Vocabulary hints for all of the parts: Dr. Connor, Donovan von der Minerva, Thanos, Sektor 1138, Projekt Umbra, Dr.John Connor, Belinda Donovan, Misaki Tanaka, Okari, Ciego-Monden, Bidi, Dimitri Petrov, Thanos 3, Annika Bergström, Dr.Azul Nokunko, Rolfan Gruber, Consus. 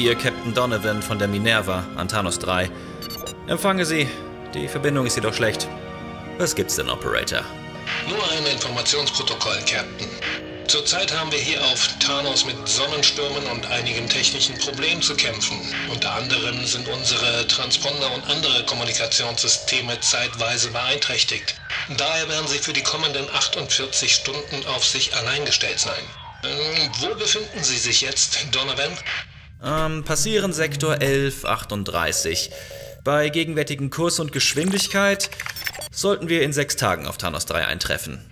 Hier Captain Donovan von der Minerva an Thanos 3. Empfange Sie. Die Verbindung ist jedoch schlecht. Was gibt's denn, Operator? Nur ein Informationsprotokoll, Captain. Zurzeit haben wir hier auf Thanos mit Sonnenstürmen und einigem technischen Problem zu kämpfen. Unter anderem sind unsere Transponder und andere Kommunikationssysteme zeitweise beeinträchtigt. Daher werden sie für die kommenden 48 Stunden auf sich allein gestellt sein. Wo befinden Sie sich jetzt, Donovan? Passieren Sektor 1138. Bei gegenwärtigem Kurs und Geschwindigkeit sollten wir in 6 Tagen auf Thanos 3 eintreffen.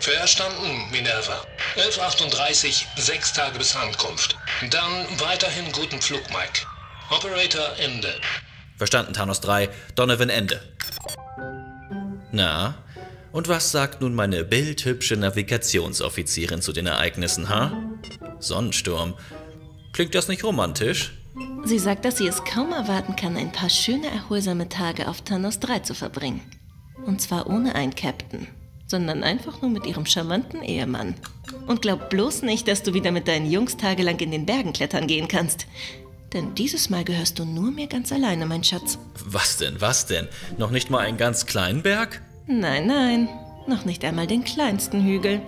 Verstanden, Minerva. 1138, 6 Tage bis Ankunft. Dann weiterhin guten Flug, Mike. Operator, Ende. Verstanden, Thanos 3. Donovan, Ende. Na, und was sagt nun meine bildhübsche Navigationsoffizierin zu den Ereignissen, ha? Sonnensturm. Klingt das nicht romantisch? Sie sagt, dass sie es kaum erwarten kann, ein paar schöne, erholsame Tage auf Thanos 3 zu verbringen. Und zwar ohne einen Captain, sondern einfach nur mit ihrem charmanten Ehemann. Und glaub bloß nicht, dass du wieder mit deinen Jungs tagelang in den Bergen klettern gehen kannst. Denn dieses Mal gehörst du nur mir ganz alleine, mein Schatz. Was denn, was denn? Noch nicht mal einen ganz kleinen Berg? Nein, nein. Noch nicht einmal den kleinsten Hügel.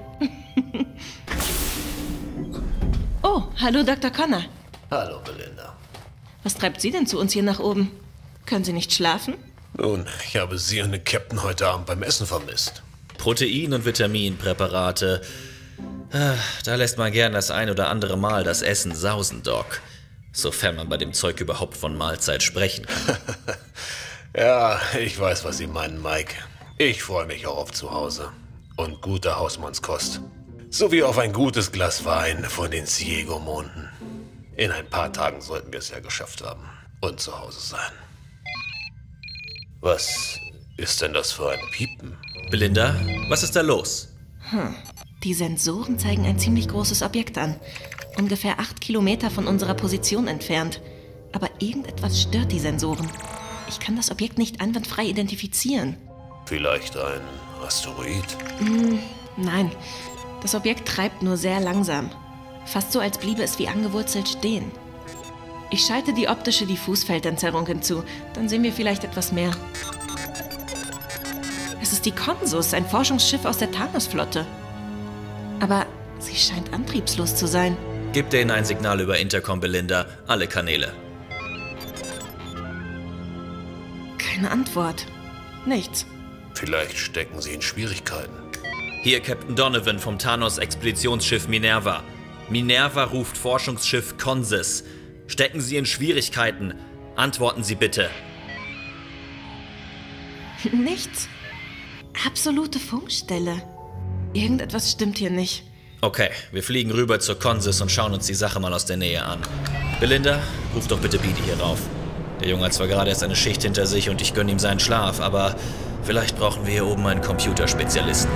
Oh, hallo Dr. Connor. Hallo, Belinda. Was treibt Sie denn zu uns hier nach oben? Können Sie nicht schlafen? Nun, ich habe Sie und den Captain heute Abend beim Essen vermisst. Protein- und Vitaminpräparate. Da lässt man gern das ein oder andere Mal das Essen sausen, Doc. Sofern man bei dem Zeug überhaupt von Mahlzeit sprechen kann. Ja, ich weiß, was Sie meinen, Mike. Ich freue mich auch auf Zuhause. Und gute Hausmannskost. Sowie auf ein gutes Glas Wein von den Ciego-Monden. In ein paar Tagen sollten wir es ja geschafft haben und zu Hause sein. Was ist denn das für ein Piepen? Belinda, was ist da los? Die Sensoren zeigen ein ziemlich großes Objekt an. Ungefähr 8 Kilometer von unserer Position entfernt. Aber irgendetwas stört die Sensoren. Ich kann das Objekt nicht einwandfrei identifizieren. Vielleicht ein Asteroid? Nein, das Objekt treibt nur sehr langsam. Fast so, als bliebe es wie angewurzelt stehen. Ich schalte die optische Diffusfeldverzerrung hinzu. Dann sehen wir vielleicht etwas mehr. Es ist die Consus, ein Forschungsschiff aus der Thanos-Flotte. Aber sie scheint antriebslos zu sein. Gib denen ein Signal über Intercom, Belinda. Alle Kanäle. Keine Antwort. Nichts. Vielleicht stecken sie in Schwierigkeiten. Hier Captain Donovan vom Thanos-Expeditionsschiff Minerva. Minerva ruft Forschungsschiff Consus. Stecken Sie in Schwierigkeiten. Antworten Sie bitte. Nichts. Absolute Funkstelle. Irgendetwas stimmt hier nicht. Okay, wir fliegen rüber zur Consus und schauen uns die Sache mal aus der Nähe an. Belinda, ruf doch bitte Bidi hier rauf. Der Junge hat zwar gerade erst eine Schicht hinter sich und ich gönne ihm seinen Schlaf, aber vielleicht brauchen wir hier oben einen Computerspezialisten.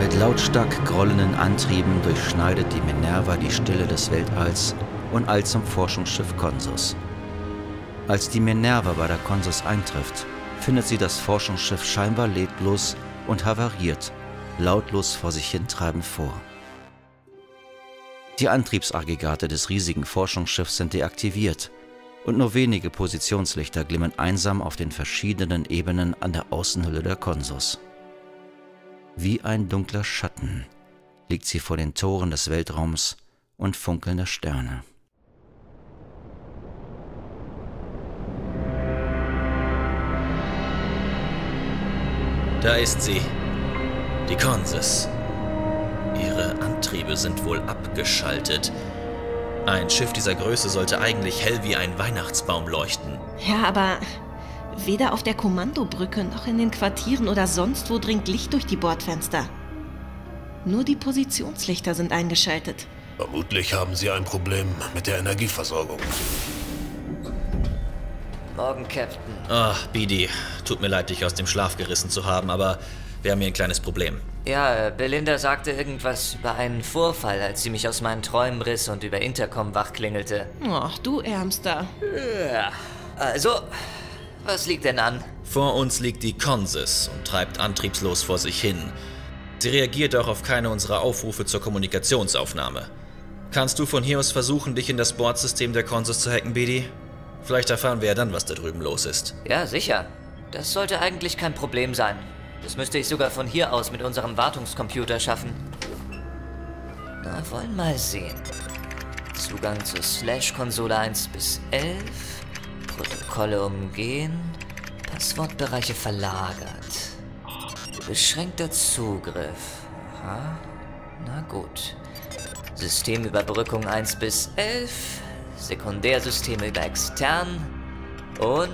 Mit lautstark grollenden Antrieben durchschneidet die Minerva die Stille des Weltalls und eilt zum Forschungsschiff Consus. Als die Minerva bei der Consus eintrifft, findet sie das Forschungsschiff scheinbar leblos und havariert, lautlos vor sich hintreibend vor. Die Antriebsaggregate des riesigen Forschungsschiffs sind deaktiviert und nur wenige Positionslichter glimmen einsam auf den verschiedenen Ebenen an der Außenhülle der Consus. Wie ein dunkler Schatten liegt sie vor den Toren des Weltraums und funkelnder Sterne. Da ist sie, die Consus. Ihre Antriebe sind wohl abgeschaltet. Ein Schiff dieser Größe sollte eigentlich hell wie ein Weihnachtsbaum leuchten. Ja, aber weder auf der Kommandobrücke noch in den Quartieren oder sonst wo dringt Licht durch die Bordfenster. Nur die Positionslichter sind eingeschaltet. Vermutlich haben Sie ein Problem mit der Energieversorgung. Morgen, Captain. Ach, Bidi. Tut mir leid, dich aus dem Schlaf gerissen zu haben, aber wir haben hier ein kleines Problem. Ja, Belinda sagte irgendwas über einen Vorfall, als sie mich aus meinen Träumen riss und über Intercom wachklingelte. Ach, du Ärmster. Ja, also, was liegt denn an? Vor uns liegt die Consus und treibt antriebslos vor sich hin. Sie reagiert auch auf keine unserer Aufrufe zur Kommunikationsaufnahme. Kannst du von hier aus versuchen, dich in das Bordsystem der Consus zu hacken, Bidi? Vielleicht erfahren wir ja dann, was da drüben los ist. Ja, sicher. Das sollte eigentlich kein Problem sein. Das müsste ich sogar von hier aus mit unserem Wartungscomputer schaffen. Na, wollen mal sehen. Zugang zu /Konsole 1 bis 11. Protokolle umgehen. Passwortbereiche verlagert. Beschränkter Zugriff. Aha. Na gut. Systemüberbrückung 1 bis 11. Sekundärsysteme über extern. Und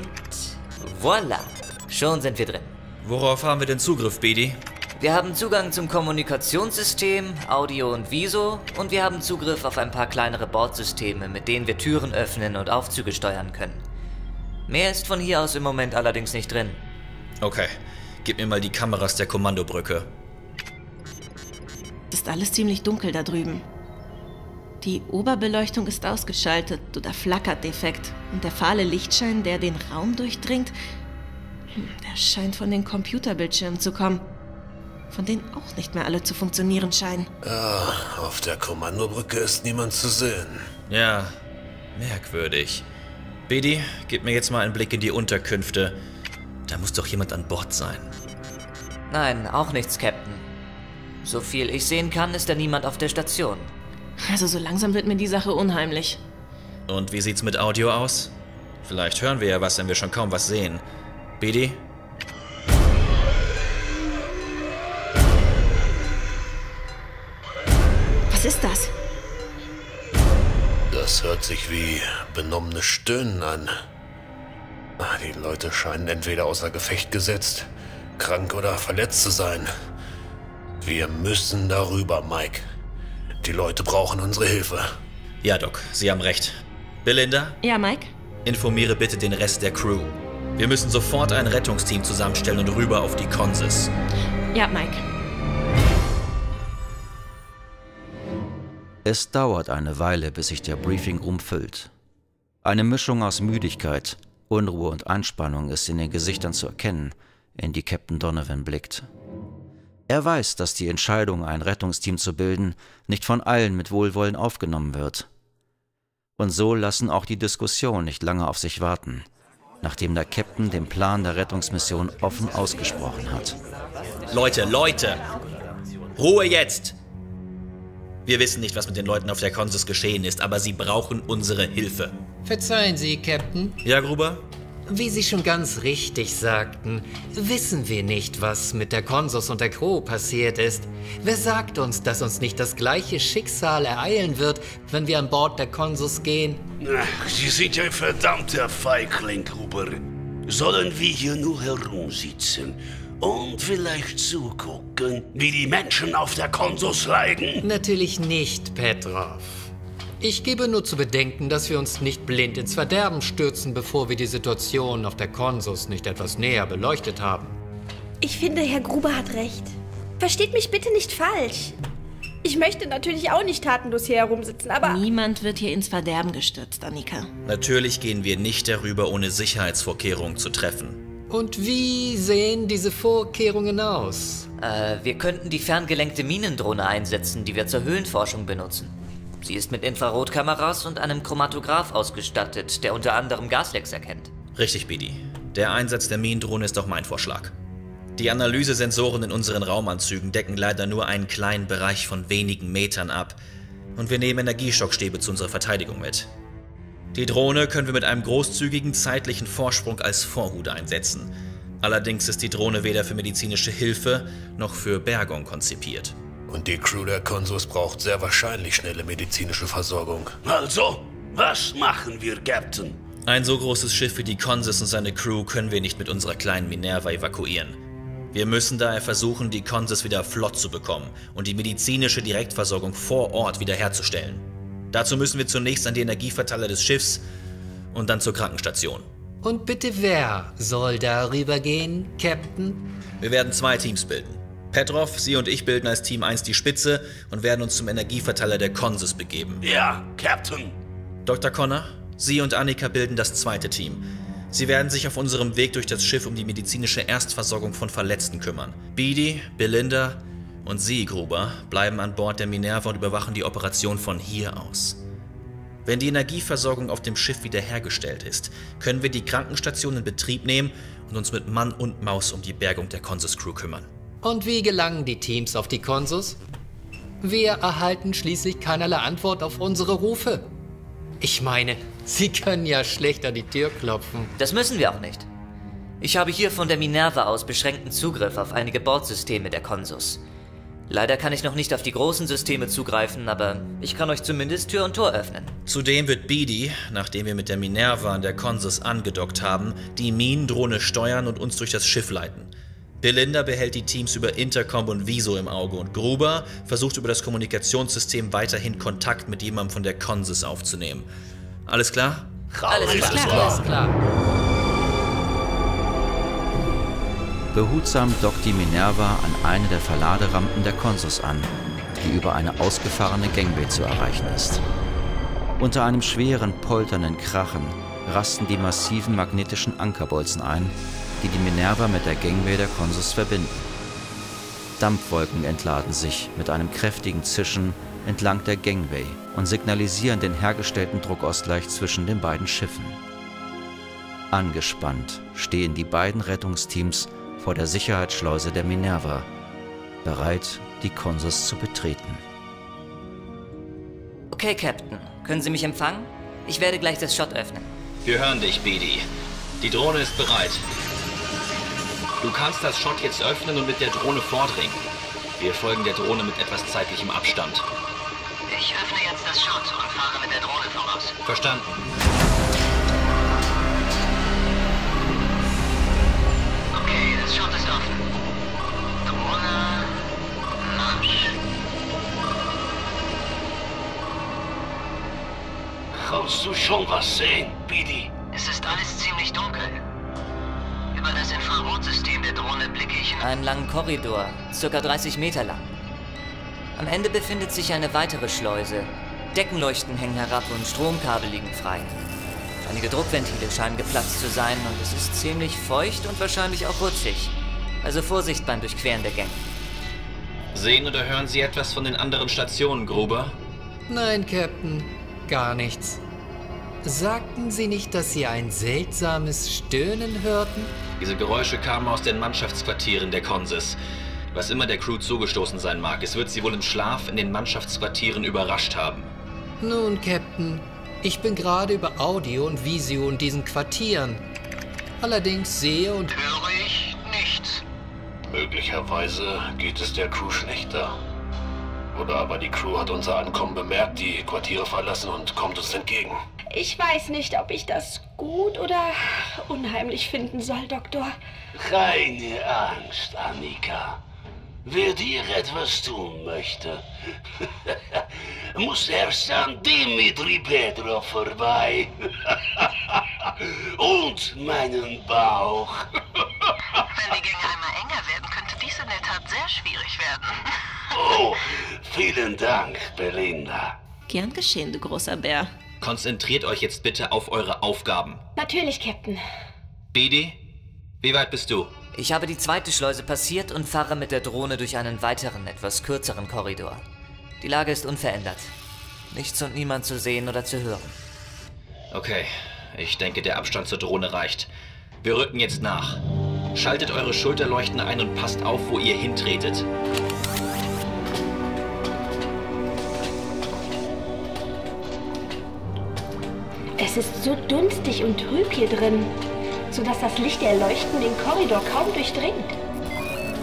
voilà. Schon sind wir drin. Worauf haben wir den Zugriff, Bidi? Wir haben Zugang zum Kommunikationssystem, Audio und Viso und wir haben Zugriff auf ein paar kleinere Bordsysteme, mit denen wir Türen öffnen und Aufzüge steuern können. Mehr ist von hier aus im Moment allerdings nicht drin. Okay, gib mir mal die Kameras der Kommandobrücke. Ist alles ziemlich dunkel da drüben. Die Oberbeleuchtung ist ausgeschaltet oder flackert defekt und der fahle Lichtschein, der den Raum durchdringt, der scheint von den Computerbildschirmen zu kommen, von denen auch nicht mehr alle zu funktionieren scheinen. Ach, auf der Kommandobrücke ist niemand zu sehen. Ja, merkwürdig. Bidi, gib mir jetzt mal einen Blick in die Unterkünfte. Da muss doch jemand an Bord sein. Nein, auch nichts, Captain. So viel ich sehen kann, ist da niemand auf der Station. Also so langsam wird mir die Sache unheimlich. Und wie sieht's mit Audio aus? Vielleicht hören wir ja was, wenn wir schon kaum was sehen. Bidi? Was ist das? Das hört sich wie benommenes Stöhnen an. Die Leute scheinen entweder außer Gefecht gesetzt, krank oder verletzt zu sein. Wir müssen darüber, Mike. Die Leute brauchen unsere Hilfe. Ja, Doc, Sie haben recht. Belinda? Ja, Mike? Informiere bitte den Rest der Crew. Wir müssen sofort ein Rettungsteam zusammenstellen und rüber auf die Consus. Ja, Mike. Es dauert eine Weile, bis sich der Briefingraum füllt. Eine Mischung aus Müdigkeit, Unruhe und Anspannung ist in den Gesichtern zu erkennen, in die Captain Donovan blickt. Er weiß, dass die Entscheidung, ein Rettungsteam zu bilden, nicht von allen mit Wohlwollen aufgenommen wird. Und so lassen auch die Diskussionen nicht lange auf sich warten, nachdem der Captain den Plan der Rettungsmission offen ausgesprochen hat. Leute, Leute! Ruhe jetzt! Wir wissen nicht, was mit den Leuten auf der Consus geschehen ist, aber sie brauchen unsere Hilfe. Verzeihen Sie, Captain. Ja, Gruber? Wie Sie schon ganz richtig sagten, wissen wir nicht, was mit der Consus und der Crew passiert ist. Wer sagt uns, dass uns nicht das gleiche Schicksal ereilen wird, wenn wir an Bord der Consus gehen? Ach, Sie sind ein verdammter Feigling, Gruber. Sollen wir hier nur herumsitzen und vielleicht zugucken, wie die Menschen auf der Consus leiden? Natürlich nicht, Petrov. Ich gebe nur zu bedenken, dass wir uns nicht blind ins Verderben stürzen, bevor wir die Situation auf der Consus nicht etwas näher beleuchtet haben. Ich finde, Herr Gruber hat recht. Versteht mich bitte nicht falsch. Ich möchte natürlich auch nicht tatenlos hier herumsitzen, aber... Niemand wird hier ins Verderben gestürzt, Annika. Natürlich gehen wir nicht darüber, ohne Sicherheitsvorkehrungen zu treffen. Und wie sehen diese Vorkehrungen aus? Wir könnten die ferngelenkte Minendrohne einsetzen, die wir zur Höhlenforschung benutzen. Sie ist mit Infrarotkameras und einem Chromatograph ausgestattet, der unter anderem Gaslecks erkennt. Richtig, Bidi. Der Einsatz der Minendrohne ist auch mein Vorschlag. Die Analysesensoren in unseren Raumanzügen decken leider nur einen kleinen Bereich von wenigen Metern ab. Und wir nehmen Energieschockstäbe zu unserer Verteidigung mit. Die Drohne können wir mit einem großzügigen zeitlichen Vorsprung als Vorhut einsetzen. Allerdings ist die Drohne weder für medizinische Hilfe noch für Bergung konzipiert. Und die Crew der Consus braucht sehr wahrscheinlich schnelle medizinische Versorgung. Also, was machen wir, Captain? Ein so großes Schiff wie die Consus und seine Crew können wir nicht mit unserer kleinen Minerva evakuieren. Wir müssen daher versuchen, die Consus wieder flott zu bekommen und die medizinische Direktversorgung vor Ort wiederherzustellen. Dazu müssen wir zunächst an die Energieverteiler des Schiffs und dann zur Krankenstation. Und bitte wer soll darüber gehen, Captain? Wir werden zwei Teams bilden. Petrov, Sie und ich bilden als Team 1 die Spitze und werden uns zum Energieverteiler der Consus begeben. Ja, Captain. Dr. Connor, Sie und Annika bilden das zweite Team. Sie werden sich auf unserem Weg durch das Schiff um die medizinische Erstversorgung von Verletzten kümmern. Bidi, Belinda und Sie, Gruber, bleiben an Bord der Minerva und überwachen die Operation von hier aus. Wenn die Energieversorgung auf dem Schiff wiederhergestellt ist, können wir die Krankenstation in Betrieb nehmen und uns mit Mann und Maus um die Bergung der Consus-Crew kümmern. Und wie gelangen die Teams auf die Consus? Wir erhalten schließlich keinerlei Antwort auf unsere Rufe. Ich meine, Sie können ja schlecht an die Tür klopfen. Das müssen wir auch nicht. Ich habe hier von der Minerva aus beschränkten Zugriff auf einige Bordsysteme der Consus. Leider kann ich noch nicht auf die großen Systeme zugreifen, aber ich kann euch zumindest Tür und Tor öffnen. Zudem wird Bidi, nachdem wir mit der Minerva an der Consus angedockt haben, die Minendrohne steuern und uns durch das Schiff leiten. Belinda behält die Teams über Intercom und Viso im Auge und Gruber versucht über das Kommunikationssystem weiterhin Kontakt mit jemandem von der Consus aufzunehmen. Alles klar? Alles klar. Behutsam dockt die Minerva an eine der Verladerampen der Consus an, die über eine ausgefahrene Gangway zu erreichen ist. Unter einem schweren, polternden Krachen rasten die massiven magnetischen Ankerbolzen ein, die die Minerva mit der Gangway der Consus verbinden. Dampfwolken entladen sich mit einem kräftigen Zischen entlang der Gangway und signalisieren den hergestellten Druckausgleich zwischen den beiden Schiffen. Angespannt stehen die beiden Rettungsteams vor der Sicherheitsschleuse der Minerva, bereit, die Consus zu betreten. Okay, Captain. Können Sie mich empfangen? Ich werde gleich das Schott öffnen. Wir hören dich, Bidi. Die Drohne ist bereit. Du kannst das Schott jetzt öffnen und mit der Drohne vordringen. Wir folgen der Drohne mit etwas zeitlichem Abstand. Ich öffne jetzt das Schott und fahre mit der Drohne voraus. Verstanden. Kannst du schon was sehen, Bidi? Es ist alles ziemlich dunkel. Über das Infrarotsystem der Drohne blicke ich in einen langen Korridor, circa 30 Meter lang. Am Ende befindet sich eine weitere Schleuse. Deckenleuchten hängen herab und Stromkabel liegen frei. Einige Druckventile scheinen geplatzt zu sein und es ist ziemlich feucht und wahrscheinlich auch rutschig. Also Vorsicht beim Durchqueren der Gänge. Sehen oder hören Sie etwas von den anderen Stationen, Gruber? Nein, Captain. Gar nichts. Sagten Sie nicht, dass Sie ein seltsames Stöhnen hörten? Diese Geräusche kamen aus den Mannschaftsquartieren der Consus. Was immer der Crew zugestoßen sein mag, es wird sie wohl im Schlaf in den Mannschaftsquartieren überrascht haben. Nun, Captain, ich bin gerade über Audio und Visio in diesen Quartieren. Allerdings sehe und höre ich nichts. Möglicherweise geht es der Crew schlechter. Oder aber die Crew hat unser Ankommen bemerkt, die Quartiere verlassen und kommt uns entgegen. Ich weiß nicht, ob ich das gut oder unheimlich finden soll, Doktor. Keine Angst, Annika. Wer dir etwas tun möchte, muss erst an Dimitri Petrov vorbei. Und meinen Bauch. Wenn die Gänge einmal enger werden, könnte dies in der Tat sehr schwierig werden. Oh, vielen Dank, Belinda. Gern geschehen, du großer Bär. Konzentriert euch jetzt bitte auf eure Aufgaben. Natürlich, Captain. Bidi, wie weit bist du? Ich habe die zweite Schleuse passiert und fahre mit der Drohne durch einen weiteren, etwas kürzeren Korridor. Die Lage ist unverändert. Nichts und niemand zu sehen oder zu hören. Okay, ich denke, der Abstand zur Drohne reicht. Wir rücken jetzt nach. Schaltet eure Schulterleuchten ein und passt auf, wo ihr hintretet. Es ist so dunstig und trüb hier drin, sodass das Licht der Leuchten den Korridor kaum durchdringt.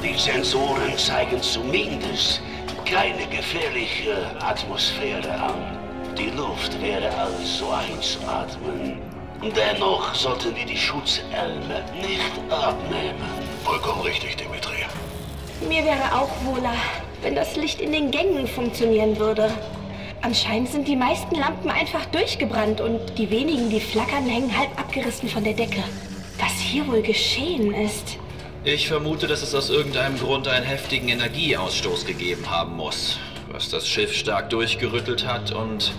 Die Sensoren zeigen zumindest keine gefährliche Atmosphäre an. Die Luft wäre also einzuatmen. Dennoch sollten wir die Schutzhelme nicht abnehmen. Vollkommen richtig, Dimitri. Mir wäre auch wohler, wenn das Licht in den Gängen funktionieren würde. Anscheinend sind die meisten Lampen einfach durchgebrannt und die wenigen, die flackern, hängen halb abgerissen von der Decke. Was hier wohl geschehen ist? Ich vermute, dass es aus irgendeinem Grund einen heftigen Energieausstoß gegeben haben muss, was das Schiff stark durchgerüttelt hat und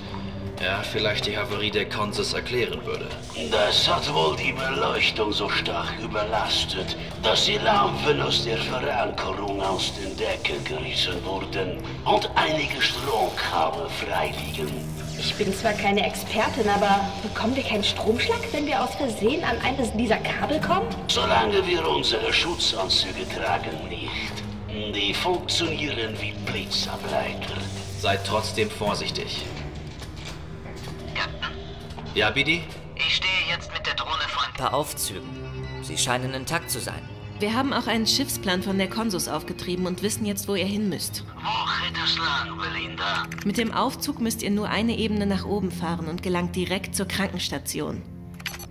ja, vielleicht die Havarie der Consus erklären würde. Das hat wohl die Beleuchtung so stark überlastet, dass die Lampen aus der Verankerung aus den Decken gerissen wurden und einige Stromkabel freiliegen. Ich bin zwar keine Expertin, aber bekommen wir keinen Stromschlag, wenn wir aus Versehen an eines dieser Kabel kommen? Solange wir unsere Schutzanzüge tragen, nicht. Die funktionieren wie Blitzableiter. Seid trotzdem vorsichtig. Captain? Ja, Bidi? Ich stehe jetzt mit der Drohne vor ein paar Aufzügen. Sie scheinen intakt zu sein. Wir haben auch einen Schiffsplan von der Consus aufgetrieben und wissen jetzt, wo ihr hin müsst. Wo geht es lang, Belinda? Mit dem Aufzug müsst ihr nur eine Ebene nach oben fahren und gelangt direkt zur Krankenstation.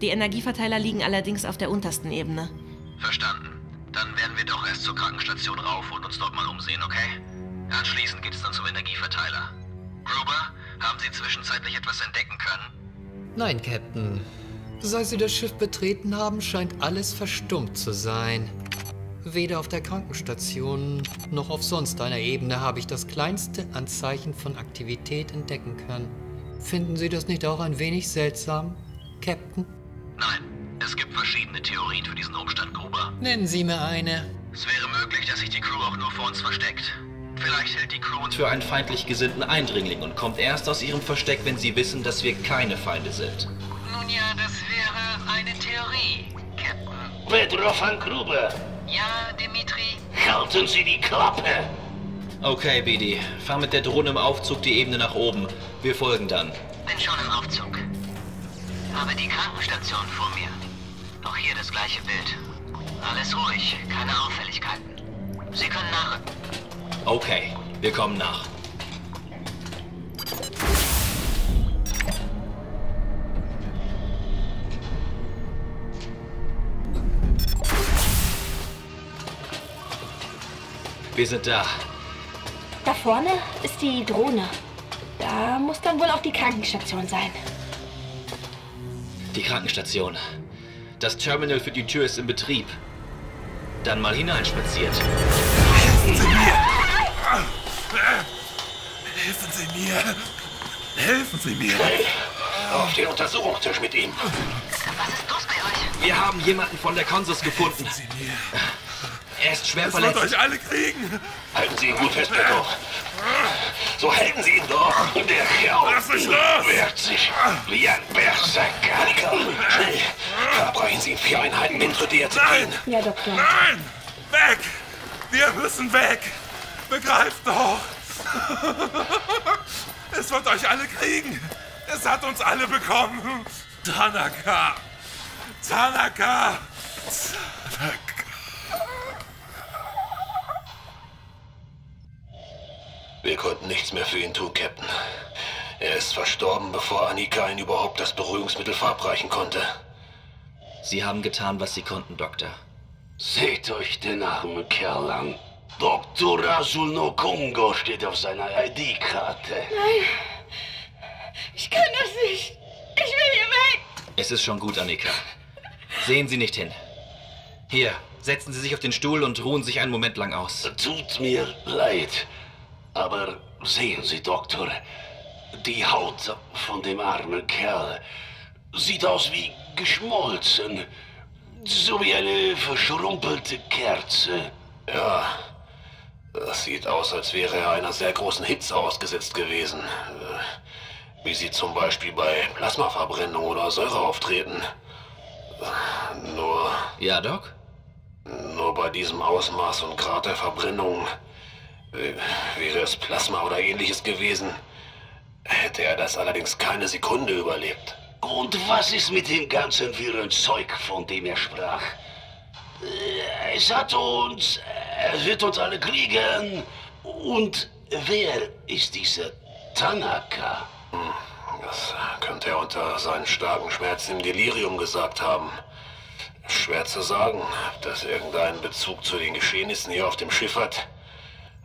Die Energieverteiler liegen allerdings auf der untersten Ebene. Verstanden. Dann werden wir doch erst zur Krankenstation rauf und uns dort mal umsehen, okay? Anschließend geht's dann zum Energieverteiler. Gruber, haben Sie zwischenzeitlich etwas entdecken können? Nein, Captain. Seit Sie das Schiff betreten haben, scheint alles verstummt zu sein. Weder auf der Krankenstation noch auf sonst einer Ebene habe ich das kleinste Anzeichen von Aktivität entdecken können. Finden Sie das nicht auch ein wenig seltsam, Captain? Nein, es gibt verschiedene Theorien für diesen Umstand, Gruber. Nennen Sie mir eine. Es wäre möglich, dass sich die Crew auch nur vor uns versteckt. Vielleicht hält die Crew uns für einen feindlich gesinnten Eindringling und kommt erst aus ihrem Versteck, wenn sie wissen, dass wir keine Feinde sind. Nun ja, das wäre eine Theorie, Captain. Rolfan Gruber. Ja, Dimitri? Halten Sie die Klappe! Okay, Bidi. Fahr mit der Drohne im Aufzug die Ebene nach oben. Wir folgen dann. Bin schon im Aufzug. Habe die Krankenstation vor mir. Auch hier das gleiche Bild. Alles ruhig, keine Auffälligkeiten. Sie können nachrücken. Okay, wir kommen nach. Wir sind da. Da vorne ist die Drohne. Da muss dann wohl auch die Krankenstation sein. Die Krankenstation. Das Terminal für die Tür ist in Betrieb. Dann mal hineinspaziert. Helfen Sie mir! Helfen Sie mir! Helfen Sie mir! Schnell! Auf den Untersuchungstisch mit ihm! Was ist los bei euch? Wir haben jemanden von der Consus gefunden. Helfen Sie mir. Er ist schwer verletzt. Das wird euch alle kriegen. Halten Sie ihn gut fest, Petrov. So halten Sie ihn doch. Der Kerl wehrt sich wie ein Berserker. Annika, schnell. Verbrechen Sie ihn für einen halben Introdiert. Nein! Ja, Doktor. Nein! Weg! Wir müssen weg! Begreift doch! Es wird euch alle kriegen. Es hat uns alle bekommen. Tanaka! Tanaka! Tanaka! Wir konnten nichts mehr für ihn tun, Captain. Er ist verstorben, bevor Annika ihn überhaupt das Beruhigungsmittel verabreichen konnte. Sie haben getan, was Sie konnten, Doktor. Seht euch den armen Kerl an. Dr. Azul Nokunko steht auf seiner ID-Karte. Nein, ich kann das nicht. Ich will hier weg. Es ist schon gut, Annika. Sehen Sie nicht hin. Hier, setzen Sie sich auf den Stuhl und ruhen sich einen Moment lang aus. Tut mir leid. Aber sehen Sie, Doktor, die Haut von dem armen Kerl sieht aus wie geschmolzen, so wie eine verschrumpelte Kerze. Ja, das sieht aus, als wäre er einer sehr großen Hitze ausgesetzt gewesen, wie sie zum Beispiel bei Plasmaverbrennung oder Säure auftreten. Nur... Ja, Doc? Nur bei diesem Ausmaß und Grad der Verbrennung... Wäre es Plasma oder ähnliches gewesen, hätte er das allerdings keine Sekunde überlebt. Und was ist mit dem ganzen wirren Zeug, von dem er sprach? Er wird uns alle kriegen. Und wer ist dieser Tanaka? Das könnte er unter seinen starken Schmerzen im Delirium gesagt haben. Schwer zu sagen, ob das irgendeinen Bezug zu den Geschehnissen hier auf dem Schiff hat.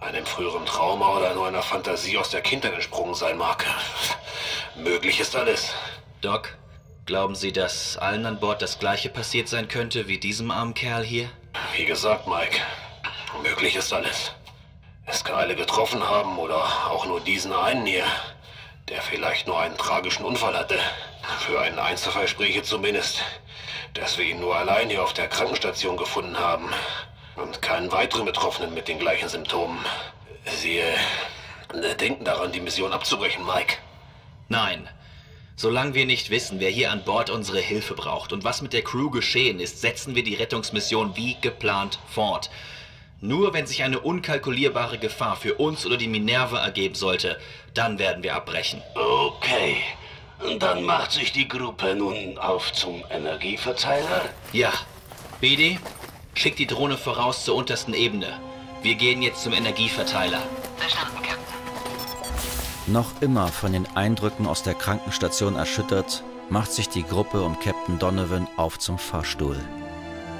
Einem früheren Trauma oder nur einer Fantasie aus der Kindheit entsprungen sein mag. Möglich ist alles. Doc, glauben Sie, dass allen an Bord das Gleiche passiert sein könnte wie diesem armen Kerl hier? Wie gesagt, Mike, möglich ist alles. Es kann alle getroffen haben oder auch nur diesen einen hier. der vielleicht nur einen tragischen Unfall hatte. Für einen Einzelfall spreche zumindest, dass wir ihn nur allein hier auf der Krankenstation gefunden haben und keinen weiteren Betroffenen mit den gleichen Symptomen. Sie denken daran, die Mission abzubrechen, Mike? Nein. Solange wir nicht wissen, wer hier an Bord unsere Hilfe braucht und was mit der Crew geschehen ist, setzen wir die Rettungsmission wie geplant fort. Nur wenn sich eine unkalkulierbare Gefahr für uns oder die Minerva ergeben sollte, dann werden wir abbrechen. Okay, dann macht sich die Gruppe nun auf zum Energieverteiler? Ja. Bidi, schick die Drohne voraus zur untersten Ebene. Wir gehen jetzt zum Energieverteiler. Verstanden, Captain. Noch immer von den Eindrücken aus der Krankenstation erschüttert, macht sich die Gruppe um Captain Donovan auf zum Fahrstuhl.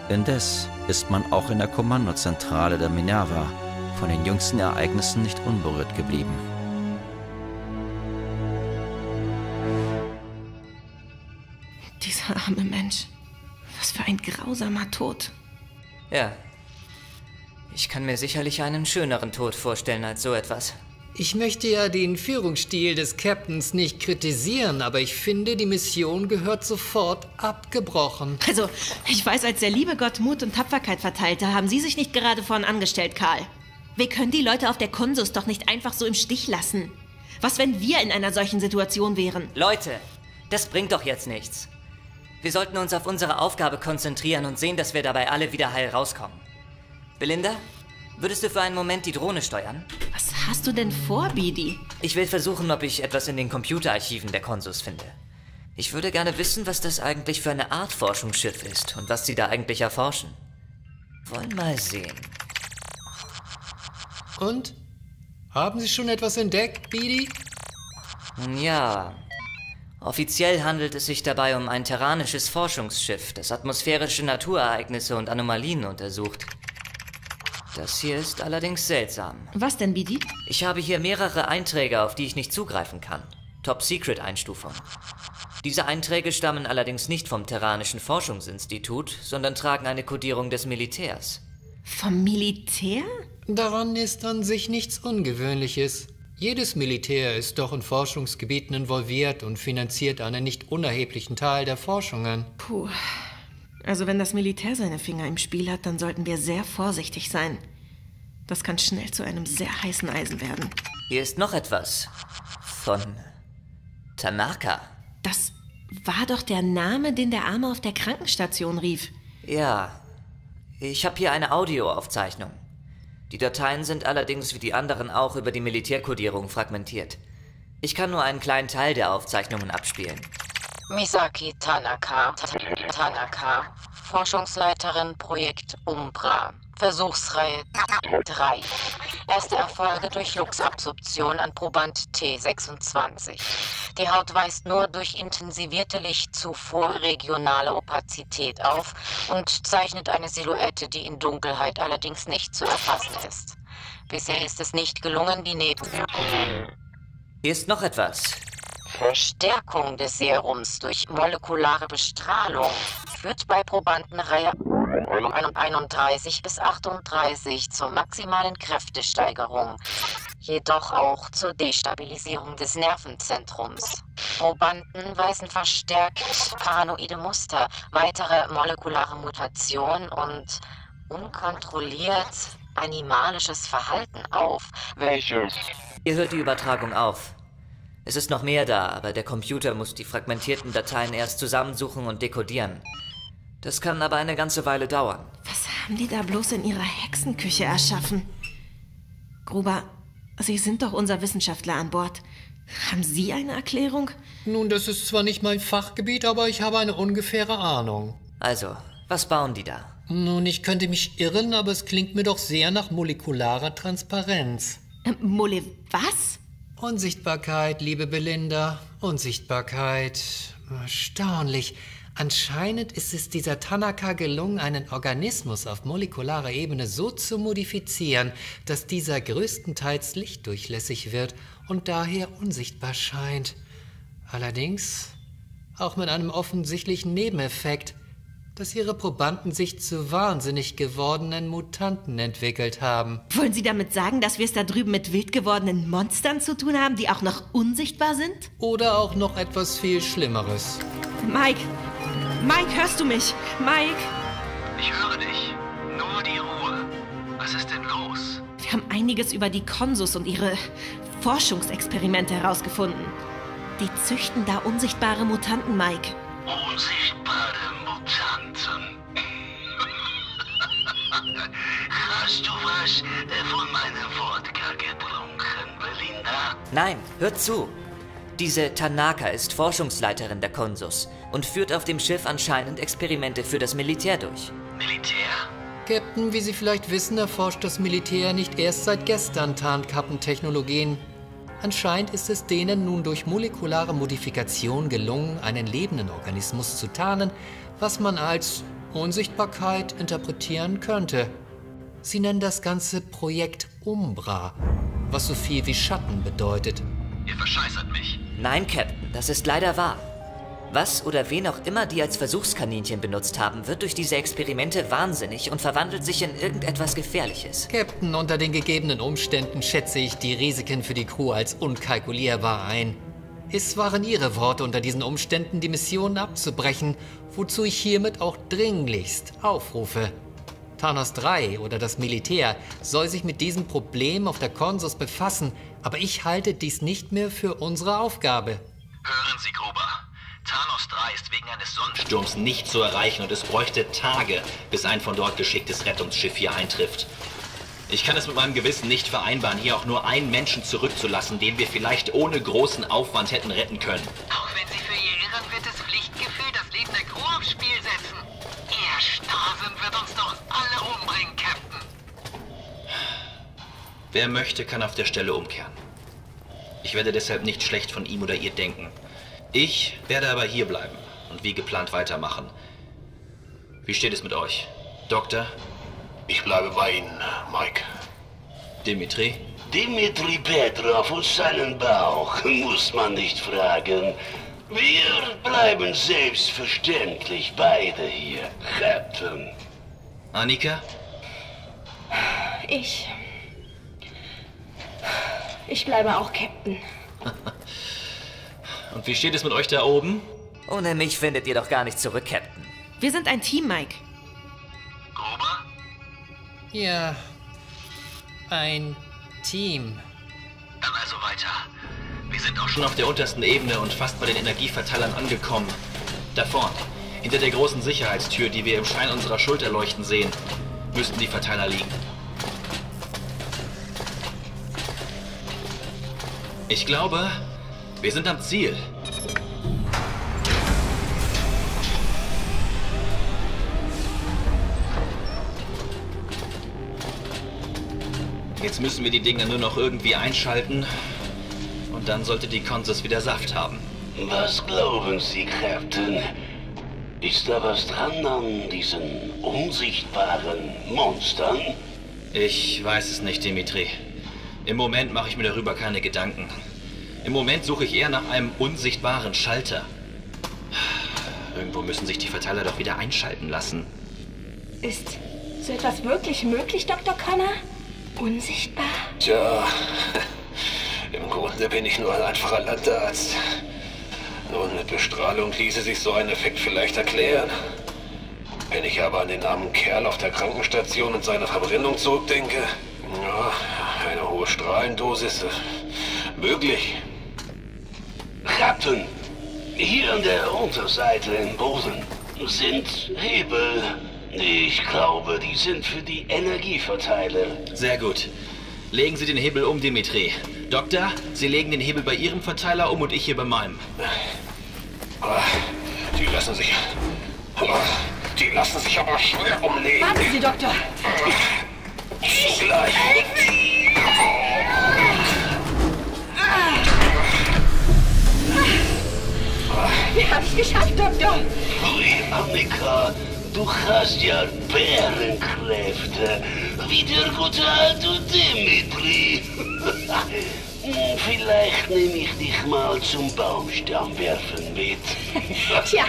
Indes ist man auch in der Kommandozentrale der Minerva von den jüngsten Ereignissen nicht unberührt geblieben. Dieser arme Mensch. Was für ein grausamer Tod. Ja. Ich kann mir sicherlich einen schöneren Tod vorstellen als so etwas. Ich möchte ja den Führungsstil des Captains nicht kritisieren, aber ich finde, die Mission gehört sofort abgebrochen. Also, ich weiß, als der liebe Gott Mut und Tapferkeit verteilte, haben Sie sich nicht gerade vorn angestellt, Karl. Wir können die Leute auf der Consus doch nicht einfach so im Stich lassen. Was, wenn wir in einer solchen Situation wären? Leute, das bringt doch jetzt nichts. Wir sollten uns auf unsere Aufgabe konzentrieren und sehen, dass wir dabei alle wieder heil rauskommen. Belinda? Würdest du für einen Moment die Drohne steuern? Was hast du denn vor, Bidi? Ich will versuchen, ob ich etwas in den Computerarchiven der Consus finde. Ich würde gerne wissen, was das eigentlich für eine Art Forschungsschiff ist und was sie da eigentlich erforschen. Wollen mal sehen. Und? Haben Sie schon etwas entdeckt, Bidi? Ja. Offiziell handelt es sich dabei um ein terranisches Forschungsschiff, das atmosphärische Naturereignisse und Anomalien untersucht. Das hier ist allerdings seltsam. Was denn, Bidi? Ich habe hier mehrere Einträge, auf die ich nicht zugreifen kann. Top-Secret-Einstufung. Diese Einträge stammen allerdings nicht vom Terranischen Forschungsinstitut, sondern tragen eine Kodierung des Militärs. Vom Militär? Daran ist an sich nichts Ungewöhnliches. Jedes Militär ist doch in Forschungsgebieten involviert und finanziert einen nicht unerheblichen Teil der Forschungen. Puh. Also wenn das Militär seine Finger im Spiel hat, dann sollten wir sehr vorsichtig sein. Das kann schnell zu einem sehr heißen Eisen werden. Hier ist noch etwas. Von Tanaka. Das war doch der Name, den der Arme auf der Krankenstation rief. Ja. Ich habe hier eine Audioaufzeichnung. Die Dateien sind allerdings wie die anderen auch über die Militärkodierung fragmentiert. Ich kann nur einen kleinen Teil der Aufzeichnungen abspielen. Misaki Tanaka, Forschungsleiterin Projekt Umbra, Versuchsreihe 3. Erste Erfolge durch Luxabsorption an Proband T26. Die Haut weist nur durch intensivierte Lichtzufuhr regionale Opazität auf und zeichnet eine Silhouette, die in Dunkelheit allerdings nicht zu erfassen ist. Bisher ist es nicht gelungen, die Nebenwirkungen... Hier ist noch etwas... Verstärkung des Serums durch molekulare Bestrahlung führt bei Probandenreihe 31 bis 38 zur maximalen Kräftesteigerung, jedoch auch zur Destabilisierung des Nervenzentrums. Probanden weisen verstärkt paranoide Muster, weitere molekulare Mutationen und unkontrolliert animalisches Verhalten auf, welches... Ihr hört die Übertragung auf. Es ist noch mehr da, aber der Computer muss die fragmentierten Dateien erst zusammensuchen und dekodieren. Das kann aber eine ganze Weile dauern. Was haben die da bloß in ihrer Hexenküche erschaffen? Gruber, Sie sind doch unser Wissenschaftler an Bord. Haben Sie eine Erklärung? Nun, das ist zwar nicht mein Fachgebiet, aber ich habe eine ungefähre Ahnung. Also, was bauen die da? Nun, ich könnte mich irren, aber es klingt mir doch sehr nach molekularer Transparenz. Was? Unsichtbarkeit, liebe Belinda. Unsichtbarkeit. Erstaunlich. Anscheinend ist es dieser Tanaka gelungen, einen Organismus auf molekularer Ebene so zu modifizieren, dass dieser größtenteils lichtdurchlässig wird und daher unsichtbar scheint. Allerdings auch mit einem offensichtlichen Nebeneffekt. dass Ihre Probanden sich zu wahnsinnig gewordenen Mutanten entwickelt haben. Wollen Sie damit sagen, dass wir es da drüben mit wild gewordenen Monstern zu tun haben, die auch noch unsichtbar sind? Oder auch noch etwas viel Schlimmeres. Mike! Mike, hörst du mich? Mike! Ich höre dich. Nur die Ruhe. Was ist denn los? Wir haben einiges über die Consus und ihre Forschungsexperimente herausgefunden. Die züchten da unsichtbare Mutanten, Mike. Unsichtbare Mutanten? Hast du was von meinem Wodka getrunken, Belinda? Nein, hör zu. Diese Tanaka ist Forschungsleiterin der Consus und führt auf dem Schiff anscheinend Experimente für das Militär durch. Militär? Captain, wie Sie vielleicht wissen, erforscht das Militär nicht erst seit gestern Tarnkappentechnologien. Anscheinend ist es denen nun durch molekulare Modifikation gelungen, einen lebenden Organismus zu tarnen, was man als Unsichtbarkeit interpretieren könnte. Sie nennen das Ganze Projekt Umbra, was so viel wie Schatten bedeutet. Ihr verscheißert mich. Nein, Captain, das ist leider wahr. Was oder wen auch immer die als Versuchskaninchen benutzt haben, wird durch diese Experimente wahnsinnig und verwandelt sich in irgendetwas Gefährliches. Captain, unter den gegebenen Umständen schätze ich die Risiken für die Crew als unkalkulierbar ein. Es waren Ihre Worte, unter diesen Umständen die Mission abzubrechen, wozu ich hiermit auch dringlichst aufrufe. Thanos 3 oder das Militär soll sich mit diesem Problem auf der Consus befassen, aber ich halte dies nicht mehr für unsere Aufgabe. Hören Sie, Gruber. Thanos 3 ist wegen eines Sonnensturms nicht zu erreichen und es bräuchte Tage, bis ein von dort geschicktes Rettungsschiff hier eintrifft. Ich kann es mit meinem Gewissen nicht vereinbaren, hier auch nur einen Menschen zurückzulassen, den wir vielleicht ohne großen Aufwand hätten retten können. Auch wenn Sie für Ihr ehrenwertes Pflichtgefühl das Leben der Crew aufs Spiel setzen. Ihr Starrsinn wird uns doch alle umbringen, Captain. Wer möchte, kann auf der Stelle umkehren. Ich werde deshalb nicht schlecht von ihm oder ihr denken. Ich werde aber hier bleiben und wie geplant weitermachen. Wie steht es mit euch, Doktor? Ich bleibe bei Ihnen, Mike. Dimitri? Dimitri Petrov und seinen Bauch muss man nicht fragen. Wir bleiben selbstverständlich beide hier, Captain. Annika? Ich bleibe auch Captain. Und wie steht es mit euch da oben? Ohne mich findet ihr doch gar nicht zurück, Captain. Wir sind ein Team, Mike. Gruber? Ja, ein Team. Dann also weiter. Wir sind auch schon auf der untersten Ebene und fast bei den Energieverteilern angekommen. Da vorn, hinter der großen Sicherheitstür, die wir im Schein unserer Schulter leuchten sehen, müssten die Verteiler liegen. Ich glaube... wir sind am Ziel. Jetzt müssen wir die Dinger nur noch irgendwie einschalten und dann sollte die Consus wieder Saft haben. Was glauben Sie, Captain? Ist da was dran an diesen unsichtbaren Monstern? Ich weiß es nicht, Dimitri. Im Moment mache ich mir darüber keine Gedanken. Im Moment suche ich eher nach einem unsichtbaren Schalter. Irgendwo müssen sich die Verteiler doch wieder einschalten lassen. Ist so etwas wirklich möglich, Dr. Connor? Unsichtbar? Tja, im Grunde bin ich nur ein einfacher Landarzt. Nun, mit Bestrahlung ließe sich so ein Effekt vielleicht erklären. Wenn ich aber an den armen Kerl auf der Krankenstation und seine Verbrennung zurückdenke... ja, eine hohe Strahlendosis... möglich. Captain, hier an der Unterseite im Boden sind Hebel. Ich glaube, die sind für die Energieverteiler. Sehr gut. Legen Sie den Hebel um, Dimitri. Doktor, Sie legen den Hebel bei Ihrem Verteiler um und ich hier bei meinem. Die lassen sich aber schwer umlegen. Warten Sie, Doktor. Wir haben es geschafft, Doktor! Hui, Annika, du hast ja Bärenkräfte, wie der gute alte Dimitri. Vielleicht nehme ich dich mal zum Baumstammwerfen mit. Tja,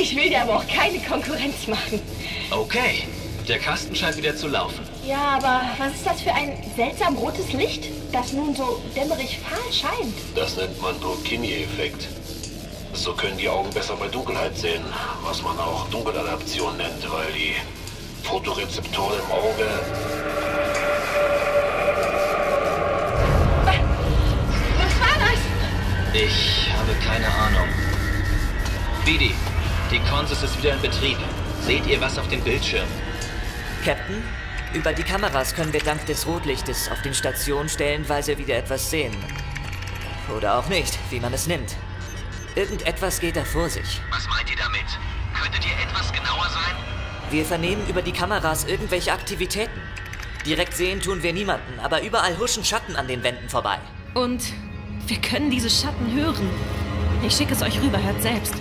Ich will dir aber auch keine Konkurrenz machen. Okay, der Kasten scheint wieder zu laufen. Ja, aber was ist das für ein seltsam rotes Licht, das nun so dämmerig fahl scheint? Das nennt man Burkini-Effekt. So können die Augen besser bei Dunkelheit sehen, was man auch Dunkeladaption nennt, weil die Fotorezeptoren im Auge... Was war das? Ich habe keine Ahnung. Bidi, die Consus ist wieder in Betrieb. Seht ihr was auf dem Bildschirm? Captain, über die Kameras können wir dank des Rotlichtes auf den Stationen stellenweise wieder etwas sehen. Oder auch nicht, wie man es nimmt. Irgendetwas geht da vor sich. Was meint ihr damit? Könntet ihr etwas genauer sein? Wir vernehmen über die Kameras irgendwelche Aktivitäten. Direkt sehen tun wir niemanden, aber überall huschen Schatten an den Wänden vorbei. Und wir können diese Schatten hören. Ich schicke es euch rüber, hört selbst.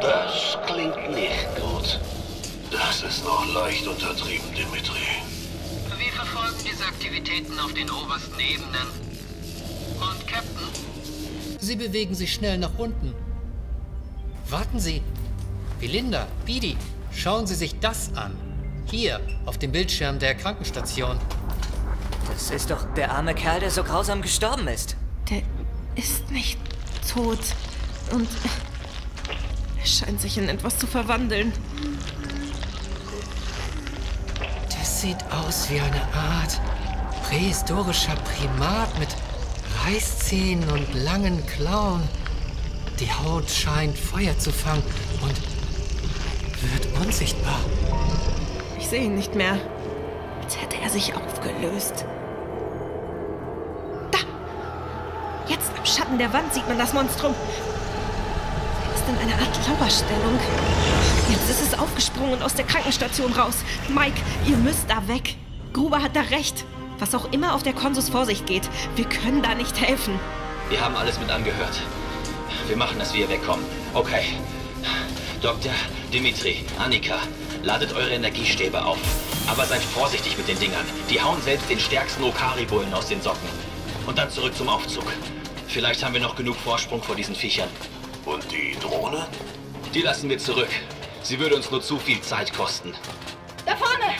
Das klingt nicht gut. Das ist noch leicht untertrieben, Dimitri. Wir verfolgen diese Aktivitäten auf den obersten Ebenen. Und, Captain? Sie bewegen sich schnell nach unten. Warten Sie. Belinda, Bidi, schauen Sie sich das an. Hier, auf dem Bildschirm der Krankenstation. Das ist doch der arme Kerl, der so grausam gestorben ist. Der ist nicht tot. Und er scheint sich in etwas zu verwandeln. Das sieht aus wie eine Art prähistorischer Primat mit Reißzähnen und langen Klauen. Die Haut scheint Feuer zu fangen und wird unsichtbar. Ich sehe ihn nicht mehr. Als hätte er sich aufgelöst. Da! Jetzt am Schatten der Wand sieht man das Monstrum. Es ist in einer Art Lauerstellung. Jetzt ist es aufgesprungen und aus der Krankenstation raus. Mike, ihr müsst da weg. Gruber hat da recht. Was auch immer auf der Consus vor sich geht, wir können da nicht helfen. Wir haben alles mit angehört. Wir machen, dass wir hier wegkommen. Okay. Dr. Dimitri, Annika, ladet eure Energiestäbe auf. Aber seid vorsichtig mit den Dingern. Die hauen selbst den stärksten Okari-Bullen aus den Socken. Und dann zurück zum Aufzug. Vielleicht haben wir noch genug Vorsprung vor diesen Viechern. Und die Drohne? Die lassen wir zurück. Sie würde uns nur zu viel Zeit kosten. Da vorne!